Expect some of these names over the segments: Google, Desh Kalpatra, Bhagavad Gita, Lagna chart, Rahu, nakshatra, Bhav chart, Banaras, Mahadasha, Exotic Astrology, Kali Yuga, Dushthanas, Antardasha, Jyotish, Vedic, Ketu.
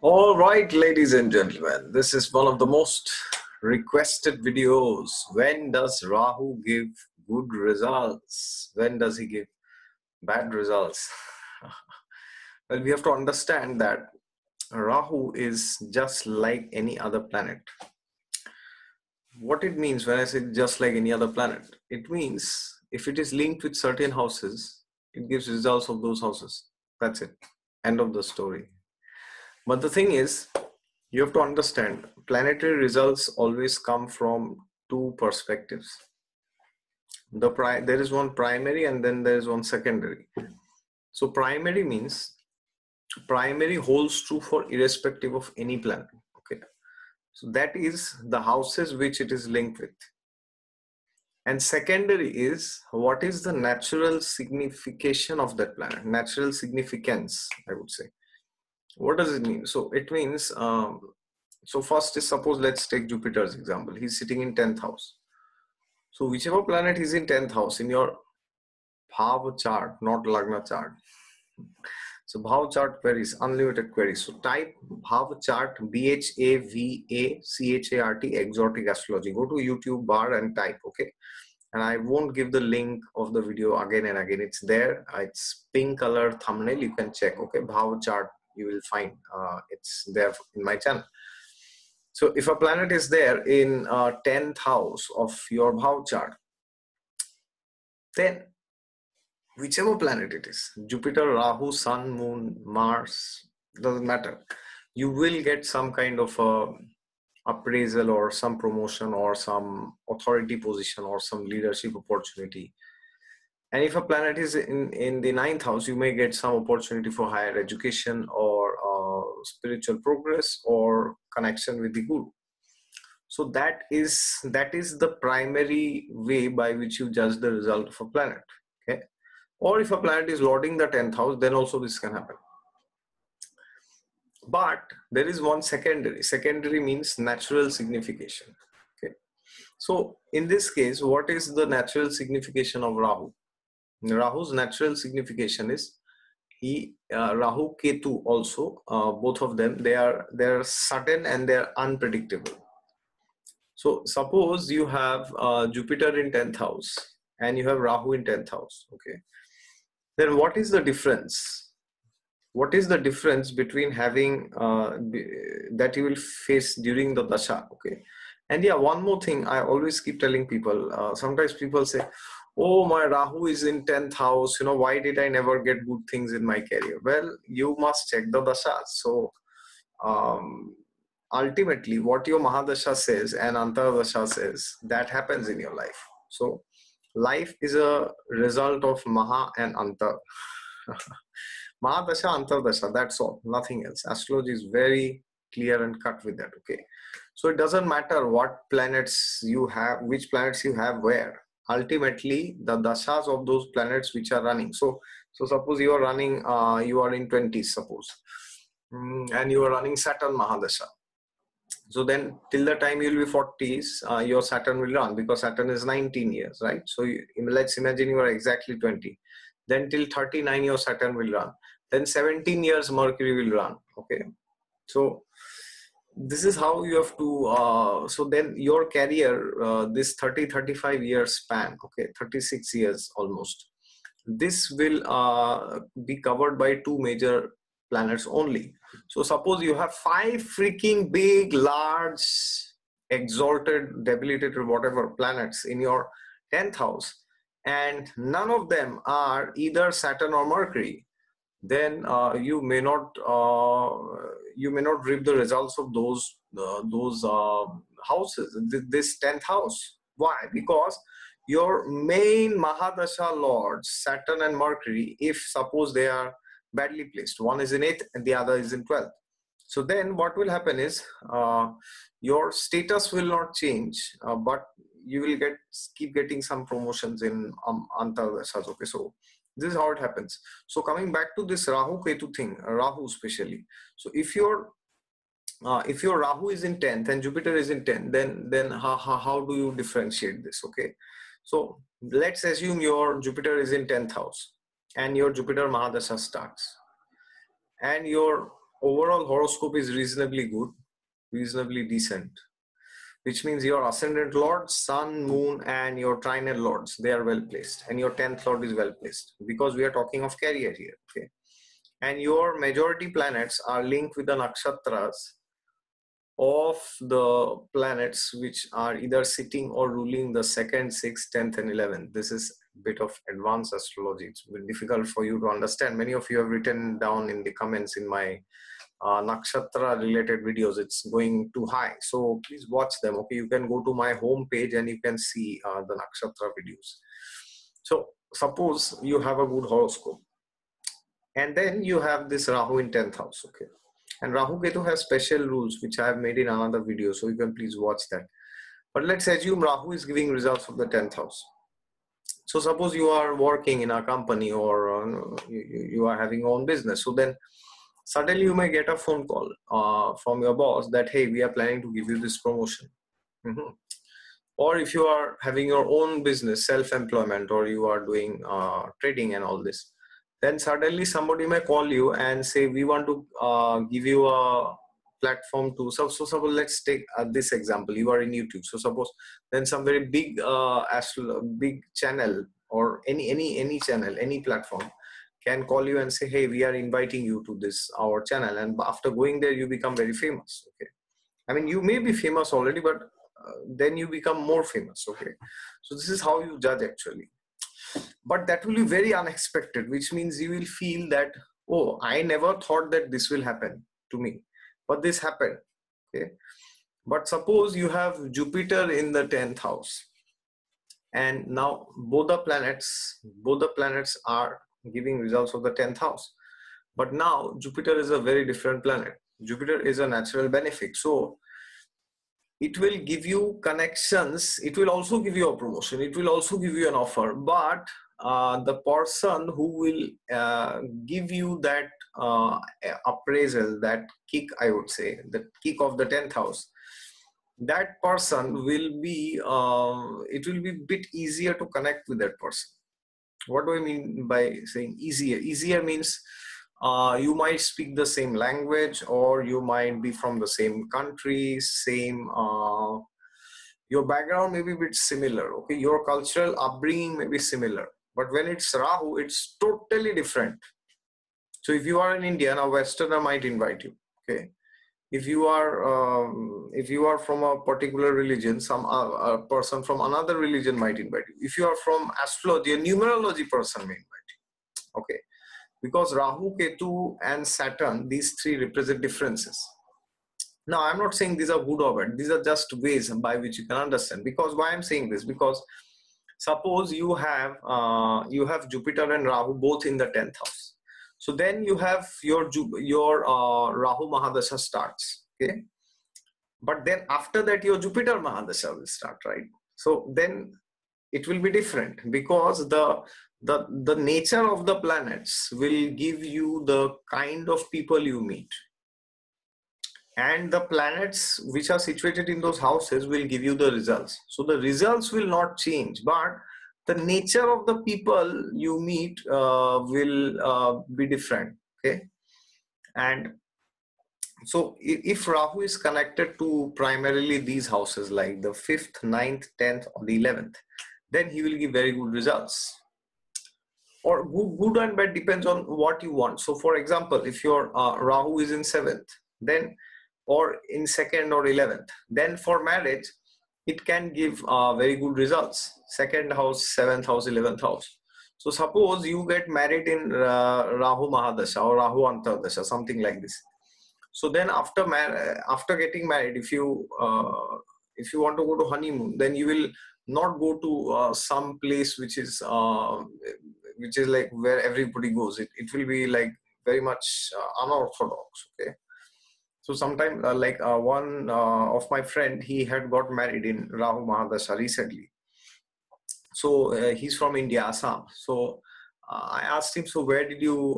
All right, ladies and gentlemen, this is one of the most requested videos. When does Rahu give good results? When does he give bad results? Well, we have to understand that Rahu is just like any other planet. What it means when I say just like any other planet, it means if it is linked with certain houses, it gives results of those houses. That's it. End of the story. But the thing is, you have to understand, planetary results always come from two perspectives. There is one primary and then there is one secondary. So primary means, primary holds true for irrespective of any planet. Okay. So that is the houses which it is linked with. And secondary is, what is the natural signification of that planet? Natural significance, I would say. What does it mean? So it means, so first is, suppose let's take Jupiter's example. He's sitting in 10th house. So whichever planet is in 10th house in your Bhav chart, not Lagna chart. So Bhav chart queries, unlimited queries. So type Bhav chart, BHAVACHART, Exotic Astrology. Go to YouTube bar and type, okay? And I won't give the link of the video again and again. It's there. It's pink color thumbnail. You can check, okay? Bhav chart. You will find it's there in my channel. So if a planet is there in 10th house of your Bhav chart, then whichever planet it is, Jupiter, Rahu, Sun, Moon, Mars, doesn't matter. You will get some kind of appraisal or some promotion or some authority position or some leadership opportunity. And if a planet is in the 9th house, you may get some opportunity for higher education or spiritual progress or connection with the guru. So that is the primary way by which you judge the result of a planet. Okay? Or if a planet is lording the 10th house, then also this can happen. But there is one secondary. Secondary means natural signification. Okay? So in this case, what is the natural signification of Rahu? Rahu's natural signification is Rahu, Ketu also, both of them, they are sudden and they are unpredictable. So suppose you have Jupiter in 10th house and you have Rahu in 10th house, okay? Then what is the difference? What is the difference between having that you will face during the dasha, okay? And yeah, one more thing I always keep telling people, sometimes people say, oh, my Rahu is in 10th house, you know, why did I never get good things in my career? Well, you must check the dashas. So, ultimately, what your Mahadasha says and Antardasha says, that happens in your life. So, life is a result of Maha and Antar. Mahadasha, Antardasha, that's all, nothing else. Astrology is very clear and cut with that, okay? So, it doesn't matter what planets you have, which planets you have where. Ultimately, the dashas of those planets which are running. So suppose you are running, you are in 20s, suppose, and you are running Saturn Mahadasha. So then, till the time you will be 40s, your Saturn will run because Saturn is 19 years, right? So let's imagine you are exactly 20. Then till 39, your Saturn will run. Then 17 years, Mercury will run, okay? So this is how you have to, so then your career, this 30-35 year span, okay, 36 years almost, this will be covered by two major planets only. So suppose you have five freaking big, large, exalted, debilitated, whatever planets in your 10th house, and none of them are either Saturn or Mercury. Then you may not reap the results of those houses, this 10th house. Why? Because your main Mahadasha lords, Saturn and Mercury, if suppose they are badly placed, one is in 8th and the other is in 12th. So then what will happen is your status will not change, but you will keep getting some promotions in Antardashas. Okay, so this is how it happens. So coming back to this Rahu Ketu thing, Rahu especially. So if your Rahu is in 10th and Jupiter is in 10th, then how do you differentiate this? Okay. So let's assume your Jupiter is in 10th house and your Jupiter Mahadasha starts and your overall horoscope is reasonably good, reasonably decent, which means your ascendant lords, sun, moon, and your trinal lords, they are well placed, and your 10th lord is well placed, because we are talking of career here, okay? And your majority planets are linked with the nakshatras of the planets which are either sitting or ruling the 2nd, 6th, 10th, and 11th. This is a bit of advanced astrology. It's difficult for you to understand. Many of you have written down in the comments in my nakshatra related videos. It's going too high. So please watch them. Okay, you can go to my home page and you can see the nakshatra videos. So suppose you have a good horoscope. And then you have this Rahu in 10th house, okay? And Rahu Ketu has special rules, which I have made in another video, so you can please watch that. But let's assume Rahu is giving results of the 10th house. So suppose you are working in a company or you are having your own business. So then suddenly you may get a phone call from your boss that, hey, we are planning to give you this promotion. Mm-hmm. Or if you are having your own business, self-employment, or you are doing trading and all this, then suddenly somebody may call you and say, we want to give you a platform to, so suppose, let's take this example, you are in YouTube. So suppose then some very big big channel or any channel, any platform can call you and say, hey, we are inviting you to this, our channel. And after going there, you become very famous. Okay, I mean, you may be famous already, but then you become more famous. Okay, so this is how you judge actually. But that will be very unexpected, which means you will feel that, oh, I never thought that this will happen to me, but this happened. Okay. But suppose you have Jupiter in the 10th house, and now both the planets are giving results of the 10th house. But now Jupiter is a very different planet. Jupiter is a natural benefic. So it will give you connections. It will also give you a promotion. It will also give you an offer. But the person who will give you that appraisal, that kick, I would say, the kick of the 10th house, that person will be, it will be a bit easier to connect with that person. What do I mean by saying easier? Easier means you might speak the same language, or you might be from the same country, same, your background may be a bit similar, okay? Your cultural upbringing may be similar. But when it's Rahu, it's totally different. So if you are an Indian, a Westerner might invite you, okay? If you are from a particular religion, some a person from another religion might invite you. If you are from astrology, a numerology person may invite you, okay? Because Rahu, Ketu and Saturn, these three represent differences. Now, I'm not saying these are good or bad. These are just ways by which you can understand. Because why I'm saying this? Because suppose you have Jupiter and Rahu both in the 10th house. So then you have your Rahu Mahadasha starts. Okay. But then after that, your Jupiter Mahadasha will start, right? So then it will be different, because the nature of the planets will give you the kind of people you meet, and the planets which are situated in those houses will give you the results. So the results will not change, but the nature of the people you meet will be different, okay? And so if Rahu is connected to primarily these houses like the 5th, 9th, 10th or the 11th, then he will give very good results. Or good and bad depends on what you want. So for example, if your Rahu is in 7th, then or in 2nd or 11th, then for marriage, it can give very good results. 2nd house, 7th house, 11th house. So suppose you get married in Rahu Mahadasha or Rahu Antardasha, something like this. So then after getting married, if you want to go to honeymoon, then you will not go to some place which is like where everybody goes. It will be like very much unorthodox, okay? So sometime one of my friend, he had got married in Rahu Mahadasha recently. So he's from India, Assam. So I asked him, so where did you,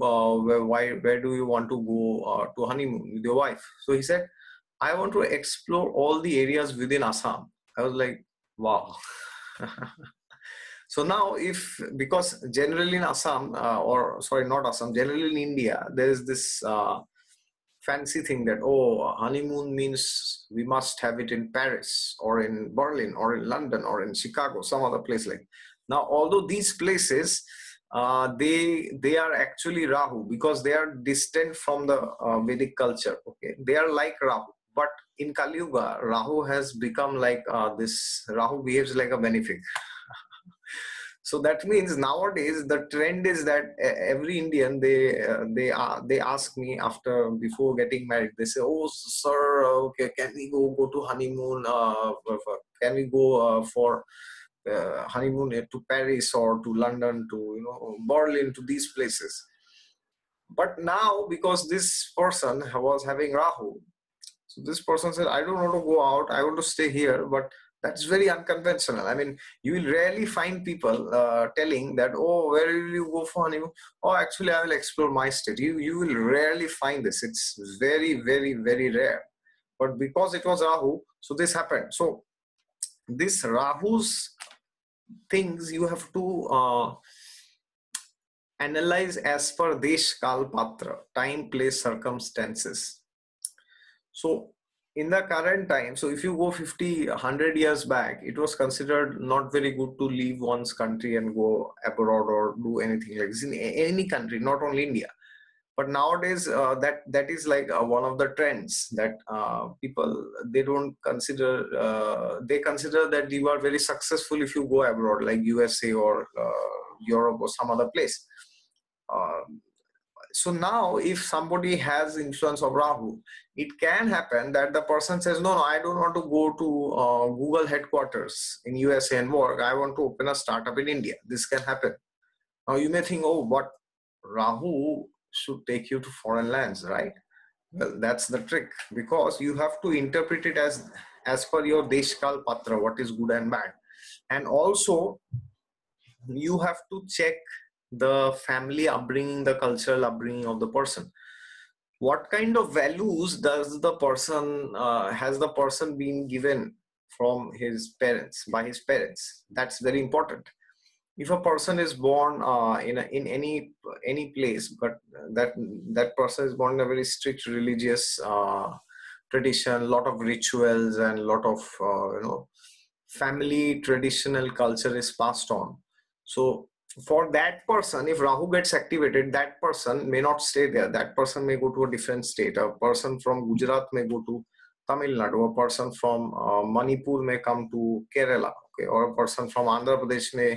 where do you want to go to honeymoon with your wife? So he said, I want to explore all the areas within Assam. I was like, wow. So now because generally in Assam, generally in India, there is this fancy thing that, oh, honeymoon means we must have it in Paris or in Berlin or in London or in Chicago, some other place like. Now, although these places, they are actually Rahu, because they are distant from the Vedic culture. Okay, they are like Rahu, but in Kali Yuga, Rahu has become like this. Rahu behaves like a benefic. So that means nowadays the trend is that every Indian, they ask me before getting married, they say, oh sir, okay, can we go to honeymoon? Can we go for honeymoon to Paris or to London, to Berlin, to these places? But now, because this person was having Rahu, so this person said, I don't want to go out, I want to stay here. But that's very unconventional. I mean, you will rarely find people telling that, oh, where will you go for honeymoon? Oh, actually, I will explore my state. You will rarely find this. It's very, very, very rare. But because it was Rahu, so this happened. So this Rahu's things you have to analyze as per Desh Kalpatra, time, place, circumstances. So in the current time, so if you go 50, 100 years back, it was considered not very good to leave one's country and go abroad or do anything like this in any country, not only India. But nowadays, that is like one of the trends that people, they don't consider, they consider that you are very successful if you go abroad, like USA or Europe or some other place. So now, if somebody has influence of Rahu, it can happen that the person says, no, I don't want to go to Google headquarters in USA and work. I want to open a startup in India. This can happen. Now, you may think, oh, but Rahu should take you to foreign lands, right? Well, that's the trick, because you have to interpret it as per your Desh Kalpatra, what is good and bad. And also, you have to check the family upbringing, the cultural upbringing of the person. What kind of values does the person, has the person been given from his parents, by his parents? That's very important. If a person is born in any place, but that person is born in a very strict religious tradition, a lot of rituals and a lot of family traditional culture is passed on. So for that person, if Rahu gets activated, that person may not stay there. That person may go to a different state. A person from Gujarat may go to Tamil Nadu. A person from Manipur may come to Kerala. Okay? Or a person from Andhra Pradesh may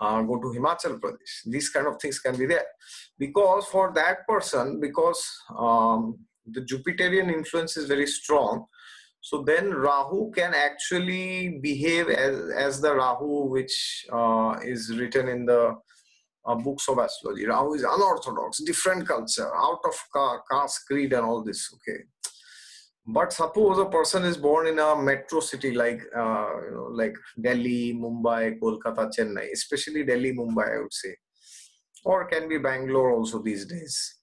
go to Himachal Pradesh. These kind of things can be there. Because for that person, because the Jupiterian influence is very strong, so then Rahu can actually behave as the Rahu which is written in the books of astrology. Rahu is unorthodox, different culture, out of caste, creed and all this. Okay, but suppose a person is born in a metro city like Delhi, Mumbai, Kolkata, Chennai, especially Delhi, Mumbai, I would say, or can be Bangalore also these days.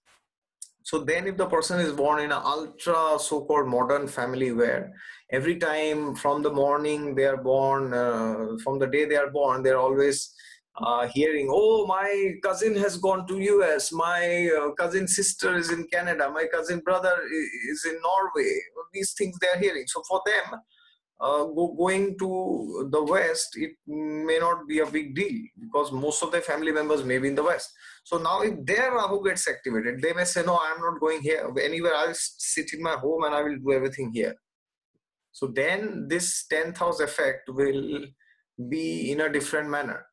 So then if the person is born in an ultra so-called modern family where every time from the morning they are born, from the day they are born, they're always hearing, oh, my cousin has gone to US, my cousin sister is in Canada, my cousin brother is in Norway. These things they're hearing. So for them, going to the West, it may not be a big deal because most of their family members may be in the West. So now if their Rahu gets activated, they may say, no, I'm not going here anywhere. I'll sit in my home and I will do everything here. So then this 10th house effect will be in a different manner.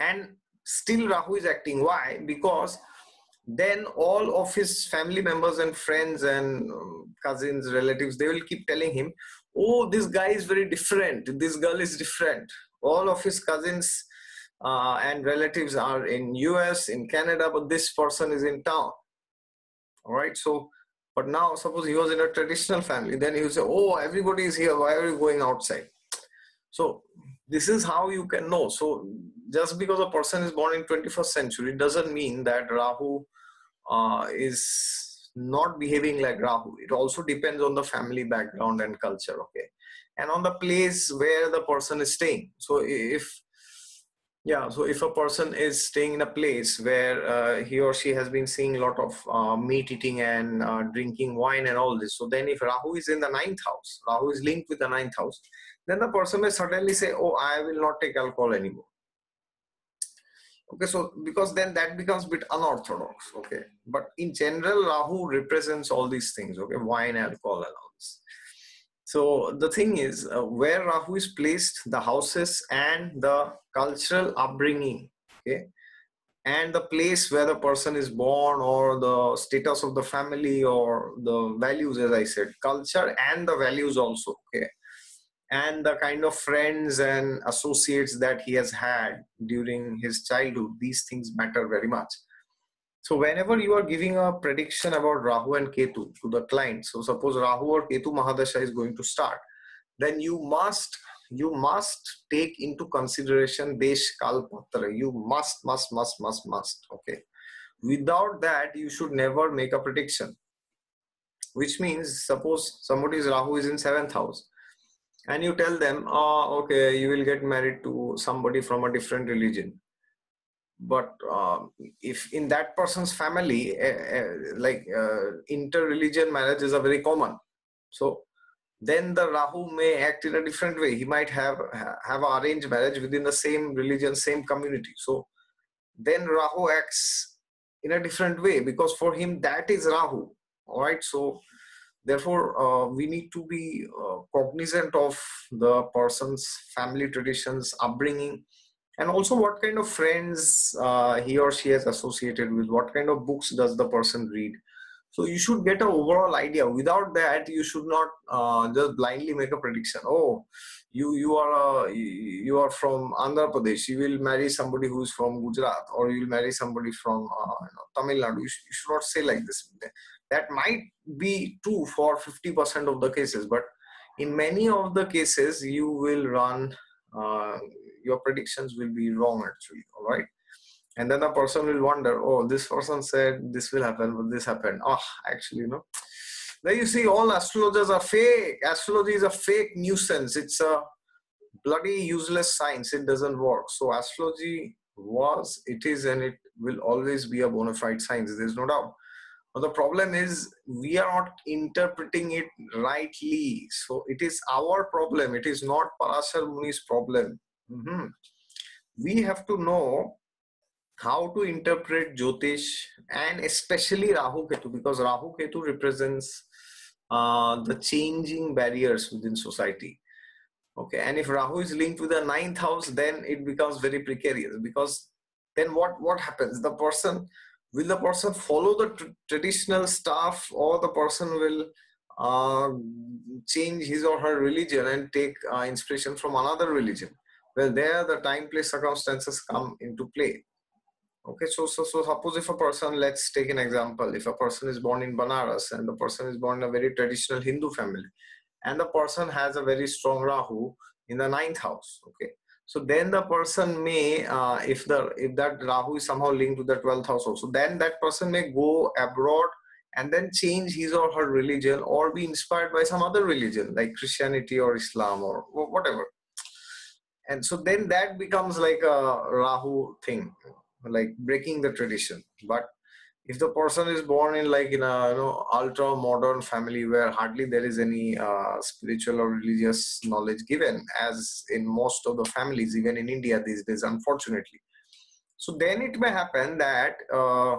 And still Rahu is acting. Why? Because then all of his family members and friends and cousins, relatives, they will keep telling him, oh, this guy is very different, this girl is different. All of his cousins and relatives are in US, in Canada, but this person is in town. All right, so, but now suppose he was in a traditional family, then he will say, oh, everybody is here, why are you going outside? So this is how you can know. So just because a person is born in 21st century doesn't mean that Rahu is not behaving like Rahu. It also depends on the family background and culture, okay, and on the place where the person is staying. So if Yeah, so if a person is staying in a place where he or she has been seeing a lot of meat eating and drinking wine and all this, so then if Rahu is in the 9th house, Rahu is linked with the 9th house, then the person may suddenly say, oh, I will not take alcohol anymore. Okay, so because then that becomes a bit unorthodox, okay. But in general, Rahu represents all these things, okay, wine, alcohol and all this. So the thing is, where Rahu is placed, the houses and the cultural upbringing, okay, and the place where the person is born or the status of the family or the values, as I said, culture and the values also, okay, and the kind of friends and associates that he has had during his childhood, these things matter very much. So whenever you are giving a prediction about Rahu and Ketu to the client, so suppose Rahu or Ketu Mahadasha is going to start, then you must take into consideration Desh Kalpatra. You must, okay. Without that, you should never make a prediction. Which means, suppose somebody's Rahu is in 7th house, and you tell them, oh, okay, you will get married to somebody from a different religion. But if in that person's family, inter-religion marriages are very common. So then the Rahu may act in a different way. He might have an arranged marriage within the same religion, same community. So then Rahu acts in a different way because for him that is Rahu. All right. So therefore, we need to be cognizant of the person's family traditions, upbringing, and also what kind of friends he or she has associated with, what kind of books does the person read. So you should get an overall idea. Without that, you should not just blindly make a prediction. Oh, you are from Andhra Pradesh. You will marry somebody who is from Gujarat, or you will marry somebody from Tamil Nadu. You should not say like this. That might be true for 50% of the cases, but in many of the cases, you will run. Your predictions will be wrong actually, all right? And then the person will wonder, oh, this person said this will happen, but this happened. Oh, actually, you know. There you see, all astrologers are fake. Astrology is a fake nuisance. It's a bloody useless science. It doesn't work. So astrology was, it is, and it will always be a bona fide science. There's no doubt. But the problem is we are not interpreting it rightly. So it is our problem. It is not Parashar Muni's problem. Mm-hmm. We have to know how to interpret Jyotish and especially Rahu Ketu, because Rahu Ketu represents the changing barriers within society. Okay, and if Rahu is linked with the 9th house, then it becomes very precarious, because then what happens? The person will follow the traditional stuff, or the person will change his or her religion and take inspiration from another religion. Well, there the time, place, circumstances come into play. Okay, so suppose if a person, let's take an example, if a person is born in Banaras and the person is born in a very traditional Hindu family and the person has a very strong Rahu in the 9th house, okay. So then the person may, if that Rahu is somehow linked to the 12th house also, then that person may go abroad and then change his or her religion or be inspired by some other religion like Christianity or Islam or whatever. And so then that becomes like a Rahu thing, like breaking the tradition. But if the person is born in an ultra modern family where hardly there is any spiritual or religious knowledge given, as in most of the families, even in India these days, unfortunately. So then it may happen that a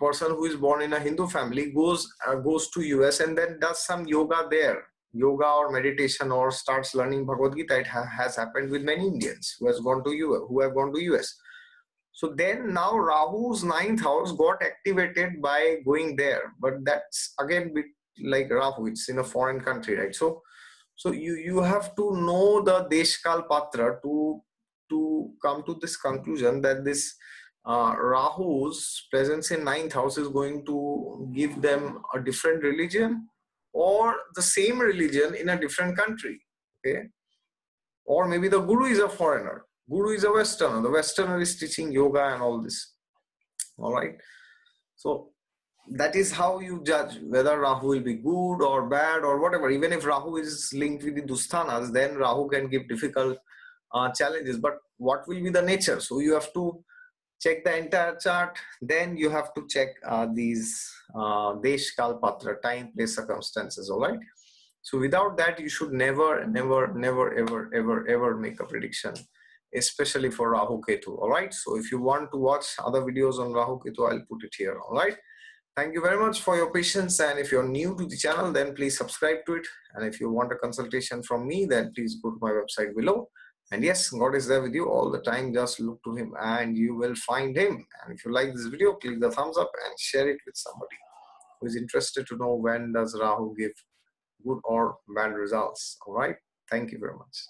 person who is born in a Hindu family goes to US and then does some yoga there. Yoga or meditation, or starts learning Bhagavad Gita. It has happened with many Indians who have gone to US. So then now Rahu's 9th house got activated by going there, but that's again bit like Rahu. It's in a foreign country, right? So you have to know the Desh Kalpatra to come to this conclusion that this Rahu's presence in 9th house is going to give them a different religion, or the same religion in a different country, okay? Or maybe the guru is a foreigner, guru is a Westerner, the Westerner is teaching yoga and all this, all right? So that is how you judge whether Rahu will be good or bad or whatever. Even if Rahu is linked with the Dushthanas, then Rahu can give difficult challenges. But what will be the nature. So you have to check the entire chart. Then you have to check these Desh Kalpatra, time, place, circumstances. All right. So without that, you should never, ever make a prediction, especially for Rahu Ketu. All right. So if you want to watch other videos on Rahu Ketu, I'll put it here. All right. Thank you very much for your patience, and if you're new to the channel, then please subscribe to it. And if you want a consultation from me, then please go to my website below. And yes, God is there with you all the time. Just look to Him and you will find Him. And if you like this video, click the thumbs up and share it with somebody who is interested to know when does Rahu give good or bad results. All right. Thank you very much.